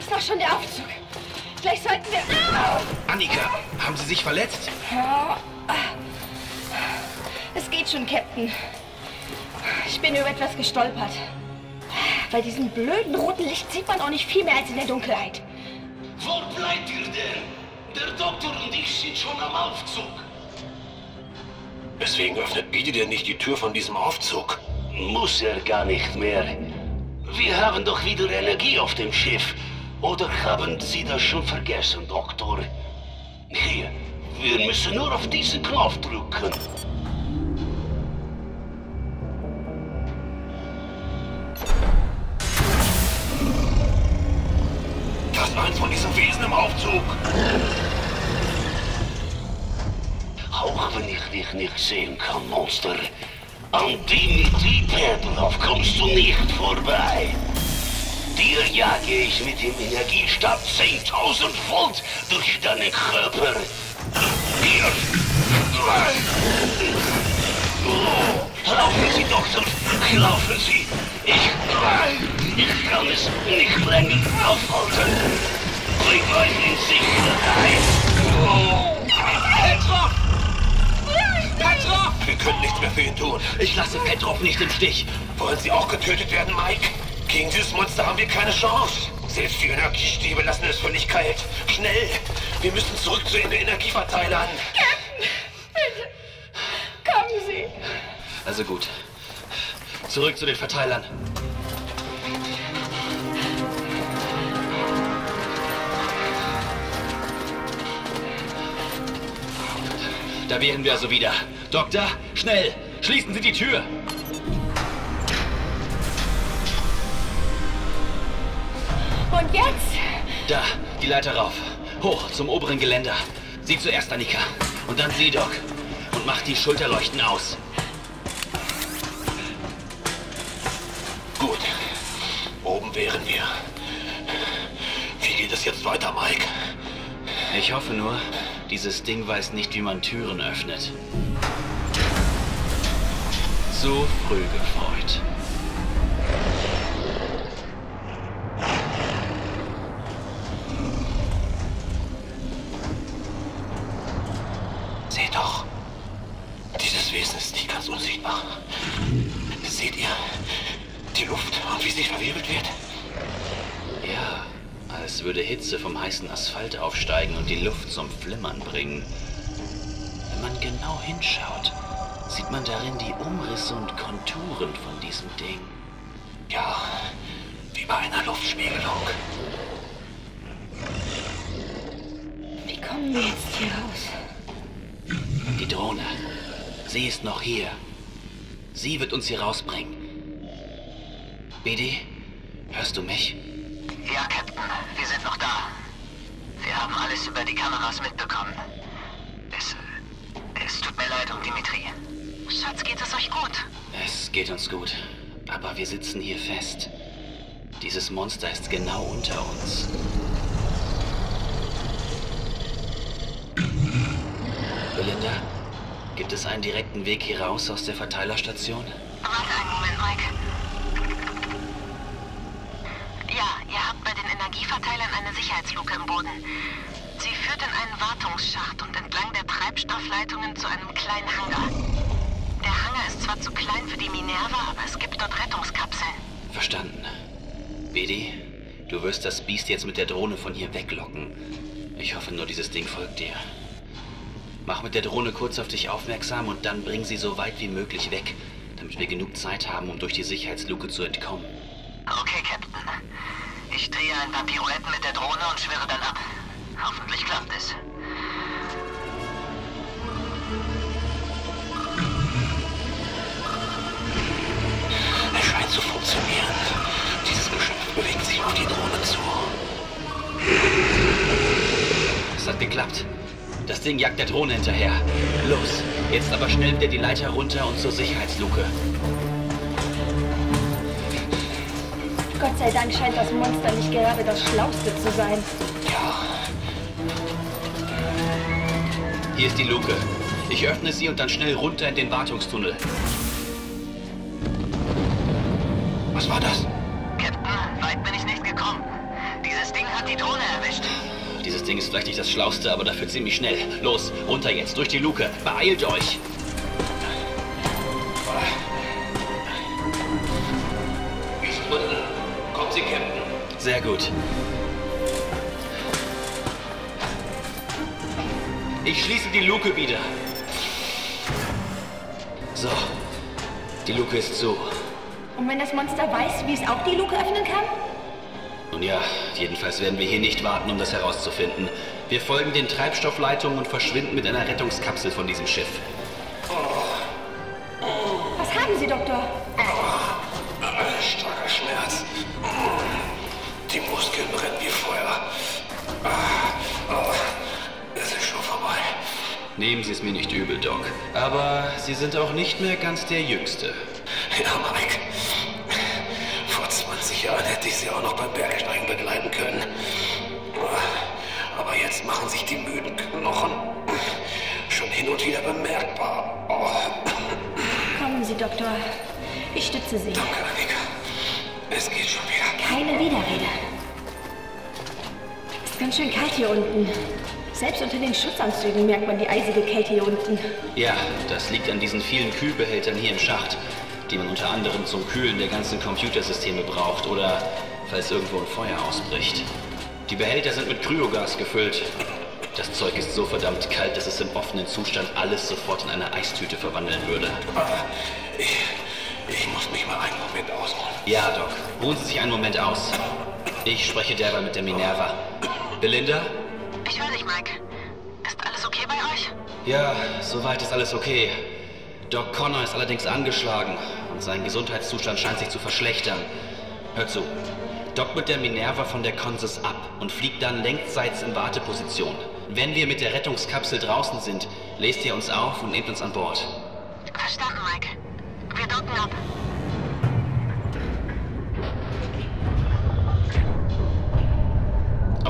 Ist doch schon der Aufzug. Gleich sollten wir... Annika, haben Sie sich verletzt? Ja. Es geht schon, Captain. Ich bin über etwas gestolpert. Bei diesem blöden roten Licht sieht man auch nicht viel mehr als in der Dunkelheit. Wo bleibt ihr denn? Der Doktor und ich sind schon am Aufzug. Deswegen öffnet Bidi denn nicht die Tür von diesem Aufzug. Muss er gar nicht mehr. Wir haben doch wieder Energie auf dem Schiff. Oder haben Sie das schon vergessen, Doktor? Hier, wir müssen nur auf diesen Knopf drücken. Eins von diesen Wesen im Aufzug. Auch wenn ich dich nicht sehen kann, Monster, an Dimitri Petrov kommst du nicht vorbei. Dir jage ich mit dem Energiestab 10.000 Volt durch deinen Körper. Hier. Oh, laufen Sie, Doktor, laufen Sie. Ich kann es nicht länger aufhalten. Bring euch in Sicherheit. Oh. Petrov! Petrov! Wir können nichts mehr für ihn tun. Ich lasse Petrov nicht im Stich. Wollen Sie auch getötet werden, Mike? Gegen dieses Monster haben wir keine Chance. Selbst die Energiestäbe lassen es völlig kalt. Schnell! Wir müssen zurück zu den Energieverteilern. Captain! Bitte! Kommen Sie! Also gut. Zurück zu den Verteilern. Da wären wir also wieder. Doktor, schnell! Schließen Sie die Tür! Und jetzt? Da, die Leiter rauf. Hoch zum oberen Geländer. Sie zuerst, Annika. Und dann Sie, Doc. Und macht die Schulterleuchten aus. Gut. Oben wären wir. Wie geht es jetzt weiter, Mike? Ich hoffe nur, dieses Ding weiß nicht, wie man Türen öffnet. So früh gefreut. Seht doch. Dieses Wesen ist nicht ganz unsichtbar. Seht ihr? Die Luft und wie sie verwirbelt wird? Ja, als würde Hitze vom heißen Asphalt aufsteigen und die Luft zum Flimmern bringen. Wenn man genau hinschaut, sieht man darin die Umrisse und Konturen von diesem Ding. Ja, wie bei einer Luftspiegelung. Wie kommen wir jetzt hier raus? Die Drohne. Sie ist noch hier. Sie wird uns hier rausbringen. Bidi, hörst du mich? Ja, Captain, wir sind noch da. Wir haben alles über die Kameras mitbekommen. Es tut mir leid um Dimitri. Schatz, geht es euch gut? Es geht uns gut, aber wir sitzen hier fest. Dieses Monster ist genau unter uns. Belinda, gibt es einen direkten Weg hier raus aus der Verteilerstation? Warte einen Moment, Mike. Verteilern eine Sicherheitsluke im Boden. Sie führt in einen Wartungsschacht und entlang der Treibstoffleitungen zu einem kleinen Hangar. Der Hangar ist zwar zu klein für die Minerva, aber es gibt dort Rettungskapseln. Verstanden. Bidi, du wirst das Biest jetzt mit der Drohne von hier weglocken. Ich hoffe nur, dieses Ding folgt dir. Mach mit der Drohne kurz auf dich aufmerksam und dann bring sie so weit wie möglich weg, damit wir genug Zeit haben, um durch die Sicherheitsluke zu entkommen. Okay, Captain. Ich drehe ein paar Pirouetten mit der Drohne und schwirre dann ab. Hoffentlich klappt es. Es scheint zu funktionieren. Dieses Geschöpf bewegt sich auf die Drohne zu. Es hat geklappt. Das Ding jagt der Drohne hinterher. Los, jetzt aber schnell wieder die Leiter runter und zur Sicherheitsluke. Gott sei Dank scheint das Monster nicht gerade das Schlauste zu sein. Ja. Hier ist die Luke. Ich öffne sie und dann schnell runter in den Wartungstunnel. Was war das? Captain, weit bin ich nicht gekommen. Dieses Ding hat die Drohne erwischt. Dieses Ding ist vielleicht nicht das Schlauste, aber dafür ziemlich schnell. Los, runter jetzt, durch die Luke. Beeilt euch! Sehr gut. Ich schließe die Luke wieder. So, die Luke ist zu. Und wenn das Monster weiß, wie es auch die Luke öffnen kann? Nun ja, jedenfalls werden wir hier nicht warten, um das herauszufinden. Wir folgen den Treibstoffleitungen und verschwinden mit einer Rettungskapsel von diesem Schiff. Was haben Sie, Doktor? Starker Schmerz. Die Muskeln brennen wie Feuer. Es ist schon vorbei. Nehmen Sie es mir nicht übel, Doc. Aber Sie sind auch nicht mehr ganz der Jüngste. Ja, Mike. Vor 20 Jahren hätte ich Sie auch noch beim Bergsteigen begleiten können. Aber jetzt machen sich die müden Knochen schon hin und wieder bemerkbar. Kommen Sie, Doktor. Ich stütze Sie. Danke, Annika. Es geht schon wieder. Keine Widerrede. Ist ganz schön kalt hier unten. Selbst unter den Schutzanzügen merkt man die eisige Kälte hier unten. Ja, das liegt an diesen vielen Kühlbehältern hier im Schacht, die man unter anderem zum Kühlen der ganzen Computersysteme braucht oder falls irgendwo ein Feuer ausbricht. Die Behälter sind mit Kryogas gefüllt. Das Zeug ist so verdammt kalt, dass es im offenen Zustand alles sofort in eine Eistüte verwandeln würde. Ich muss mich mal einen Moment ausruhen. Ja, Doc. Ruhen Sie sich einen Moment aus. Ich spreche derweil mit der Minerva. Belinda? Ich höre dich, Mike. Ist alles okay bei euch? Ja, soweit ist alles okay. Doc Connor ist allerdings angeschlagen und sein Gesundheitszustand scheint sich zu verschlechtern. Hör zu. Doc mit der Minerva von der Consus ab und fliegt dann längsseits in Warteposition. Wenn wir mit der Rettungskapsel draußen sind, lest ihr uns auf und nehmt uns an Bord. Verstanden, Mike. Wir docken ab.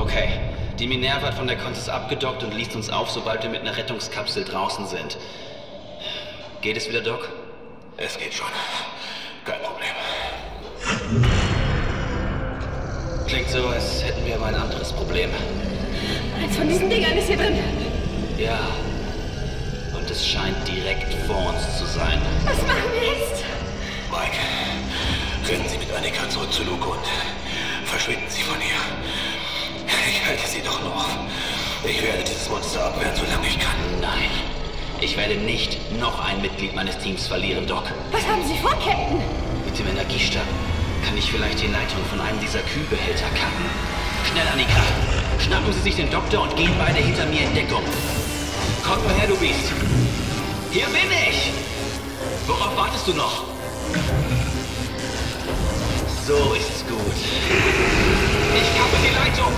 Okay, die Minerva hat von der Consus abgedockt und liest uns auf, sobald wir mit einer Rettungskapsel draußen sind. Geht es wieder, Doc? Es geht schon. Kein Problem. Klingt so, als hätten wir mal ein anderes Problem. Eins von diesen Dingern ist hier drin. Ja. Und es scheint direkt vor uns zu sein. Was machen wir jetzt? Mike, rennen Sie mit Annika zurück zu Luke und verschwinden Sie von hier. Ich halte Sie doch noch. Ich werde dieses Monster abwehren, solange ich kann. Nein. Ich werde nicht noch ein Mitglied meines Teams verlieren, Doc. Was haben Sie vor, Captain? Mit dem Energiestab kann ich vielleicht die Leitung von einem dieser Kühlbehälter kappen. Schnell, Annika! Schnappen Sie sich den Doktor und gehen beide hinter mir in Deckung. Komm nur her, du Biest! Hier bin ich! Worauf wartest du noch? So ist es gut. Ich kappe die Leitung!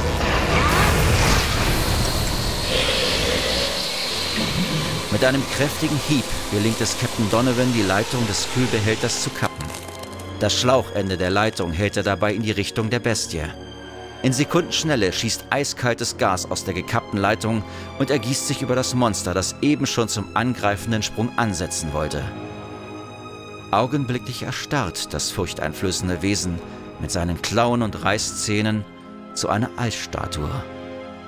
Mit einem kräftigen Hieb gelingt es Captain Donovan, die Leitung des Kühlbehälters zu kappen. Das Schlauchende der Leitung hält er dabei in die Richtung der Bestie. In Sekundenschnelle schießt eiskaltes Gas aus der gekappten Leitung und ergießt sich über das Monster, das eben schon zum angreifenden Sprung ansetzen wollte. Augenblicklich erstarrt das furchteinflößende Wesen mit seinen Klauen und Reißzähnen zu einer Eisstatue,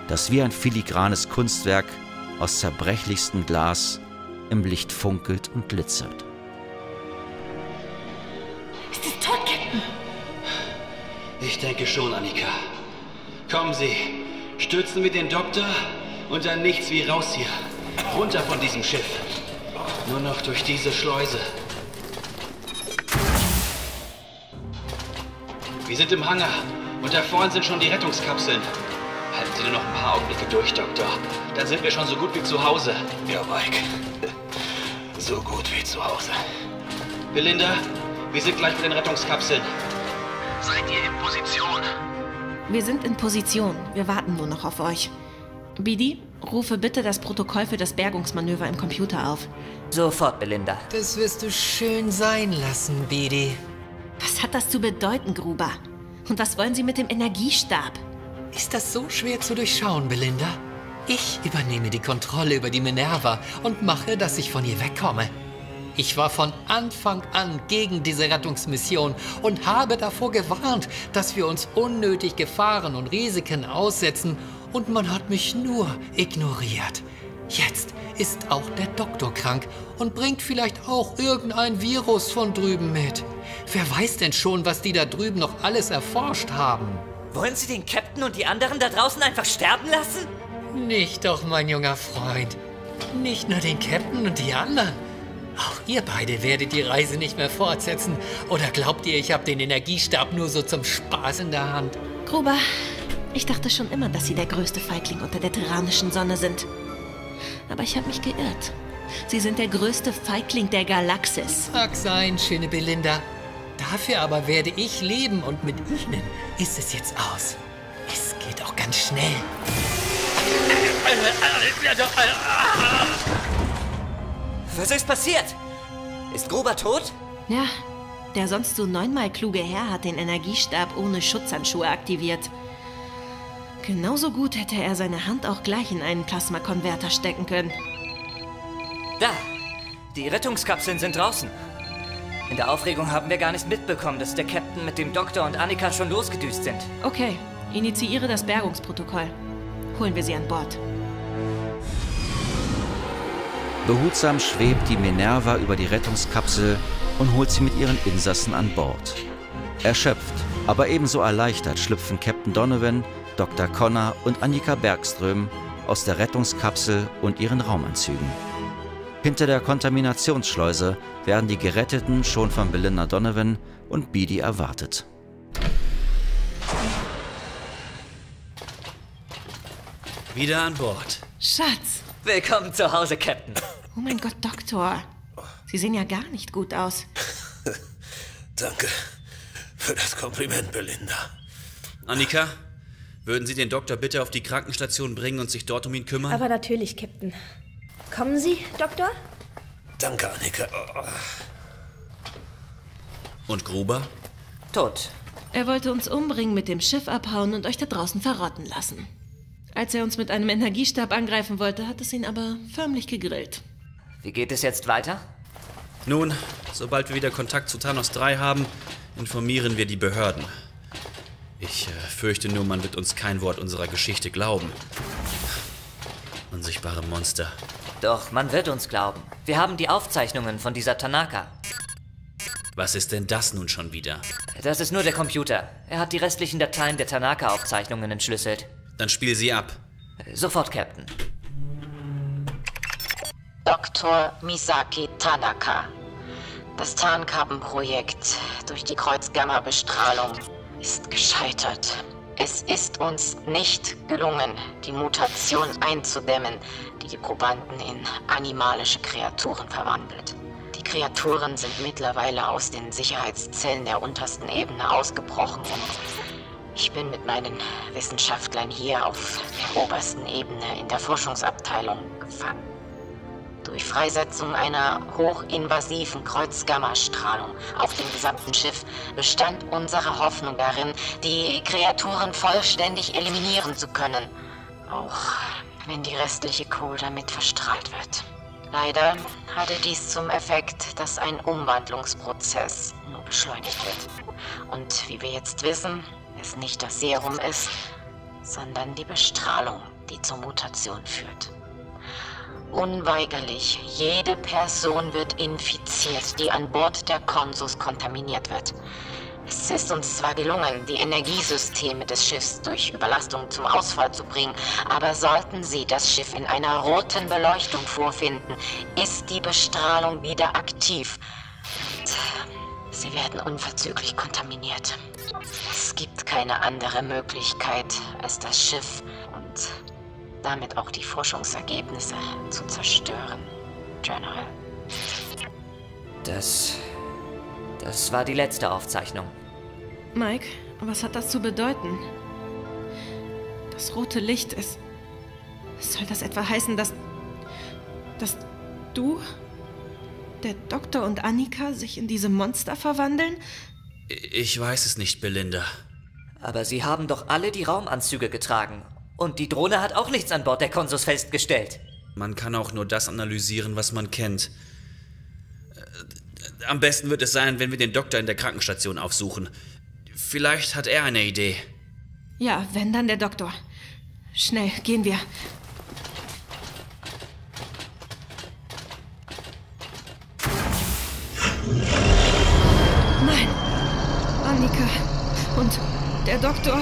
das wie ein filigranes Kunstwerk aus zerbrechlichstem Glas im Licht funkelt und glitzert. Ist es tot, Captain? Ich denke schon, Annika. Kommen Sie, stürzen wir den Doktor und dann nichts wie raus hier. Runter von diesem Schiff. Nur noch durch diese Schleuse. Wir sind im Hangar und da vorne sind schon die Rettungskapseln. Halten Sie nur noch ein paar Augenblicke durch, Doktor. Dann sind wir schon so gut wie zu Hause. Ja, Mike. So gut wie zu Hause. Belinda? Wir sind gleich mit den Rettungskapseln. Seid ihr in Position? Wir sind in Position. Wir warten nur noch auf euch. Bidi, rufe bitte das Protokoll für das Bergungsmanöver im Computer auf. Sofort, Belinda. Das wirst du schön sein lassen, Bidi. Was hat das zu bedeuten, Gruber? Und was wollen Sie mit dem Energiestab? Ist das so schwer zu durchschauen, Belinda? Ich übernehme die Kontrolle über die Minerva und mache, dass ich von ihr wegkomme. Ich war von Anfang an gegen diese Rettungsmission und habe davor gewarnt, dass wir uns unnötig Gefahren und Risiken aussetzen, und man hat mich nur ignoriert. Jetzt ist auch der Doktor krank und bringt vielleicht auch irgendein Virus von drüben mit. Wer weiß denn schon, was die da drüben noch alles erforscht haben? Wollen Sie den Captain und die anderen da draußen einfach sterben lassen? Nicht doch, mein junger Freund. Nicht nur den Captain und die anderen. Auch ihr beide werdet die Reise nicht mehr fortsetzen. Oder glaubt ihr, ich habe den Energiestab nur so zum Spaß in der Hand? Gruber, ich dachte schon immer, dass Sie der größte Feigling unter der tyrannischen Sonne sind. Aber ich habe mich geirrt. Sie sind der größte Feigling der Galaxis. Mag sein, schöne Belinda. Dafür aber werde ich leben und mit Ihnen ist es jetzt aus. Es geht auch ganz schnell. Was ist passiert? Ist Gruber tot? Ja, der sonst so 9-mal kluge Herr hat den Energiestab ohne Schutzhandschuhe aktiviert. Genauso gut hätte er seine Hand auch gleich in einen Plasmakonverter stecken können. Da, die Rettungskapseln sind draußen. In der Aufregung haben wir gar nicht mitbekommen, dass der Captain mit dem Doktor und Annika schon losgedüst sind. Okay, initiiere das Bergungsprotokoll. Holen wir sie an Bord. Behutsam schwebt die Minerva über die Rettungskapsel und holt sie mit ihren Insassen an Bord. Erschöpft, aber ebenso erleichtert schlüpfen Captain Donovan, Dr. Connor und Annika Bergström aus der Rettungskapsel und ihren Raumanzügen. Hinter der Kontaminationsschleuse werden die Geretteten schon von Belinda Donovan und Bidi erwartet. Wieder an Bord. Schatz! Willkommen zu Hause, Captain. Oh mein Gott, Doktor. Sie sehen ja gar nicht gut aus. Danke für das Kompliment, Belinda. Annika, würden Sie den Doktor bitte auf die Krankenstation bringen und sich dort um ihn kümmern? Aber natürlich, Captain. Kommen Sie, Doktor? Danke, Annika. Und Gruber? Tot. Er wollte uns umbringen, mit dem Schiff abhauen und euch da draußen verrotten lassen. Als er uns mit einem Energiestab angreifen wollte, hat es ihn aber förmlich gegrillt. Wie geht es jetzt weiter? Nun, sobald wir wieder Kontakt zu Thanos 3 haben, informieren wir die Behörden. Ich fürchte nur, man wird uns kein Wort unserer Geschichte glauben. Unsichtbare Monster. Doch, man wird uns glauben. Wir haben die Aufzeichnungen von dieser Tanaka. Was ist denn das nun schon wieder? Das ist nur der Computer. Er hat die restlichen Dateien der Tanaka-Aufzeichnungen entschlüsselt. Dann spiel sie ab. Sofort, Captain. Dr. Misaki Tanaka. Das Tarnkappen-Projekt durch die Kreuz-Gamma-Bestrahlung ist gescheitert. Es ist uns nicht gelungen, die Mutation einzudämmen, die die Probanden in animalische Kreaturen verwandelt. Die Kreaturen sind mittlerweile aus den Sicherheitszellen der untersten Ebene ausgebrochen und ich bin mit meinen Wissenschaftlern hier auf der obersten Ebene in der Forschungsabteilung gefangen. Durch Freisetzung einer hochinvasiven Kreuzgamma-Strahlung auf dem gesamten Schiff bestand unsere Hoffnung darin, die Kreaturen vollständig eliminieren zu können, auch wenn die restliche Crew damit verstrahlt wird. Leider hatte dies zum Effekt, dass ein Umwandlungsprozess nur beschleunigt wird. Und wie wir jetzt wissen, es nicht das Serum ist, sondern die Bestrahlung, die zur Mutation führt. Unweigerlich, jede Person wird infiziert, die an Bord der Consus kontaminiert wird. Es ist uns zwar gelungen, die Energiesysteme des Schiffs durch Überlastung zum Ausfall zu bringen, aber sollten Sie das Schiff in einer roten Beleuchtung vorfinden, ist die Bestrahlung wieder aktiv. Und Sie werden unverzüglich kontaminiert. Es gibt keine andere Möglichkeit, als das Schiff und damit auch die Forschungsergebnisse zu zerstören, General. Das war die letzte Aufzeichnung. Mike, was hat das zu bedeuten? Das rote Licht ist... Soll das etwa heißen, dass du, der Doktor und Annika sich in diese Monster verwandeln? Ich weiß es nicht, Belinda. Aber sie haben doch alle die Raumanzüge getragen. Und die Drohne hat auch nichts an Bord der Consus festgestellt. Man kann auch nur das analysieren, was man kennt. Am besten wird es sein, wenn wir den Doktor in der Krankenstation aufsuchen. Vielleicht hat er eine Idee. Ja, wenn dann der Doktor. Schnell, gehen wir. Nein. Annika und der Doktor...